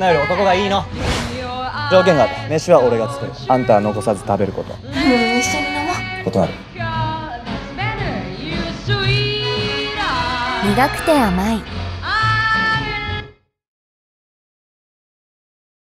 女より男がいいの。条件がある。飯は俺が作る。あんたは残さず食べること。一緒に飲もう。断る。苦くて甘い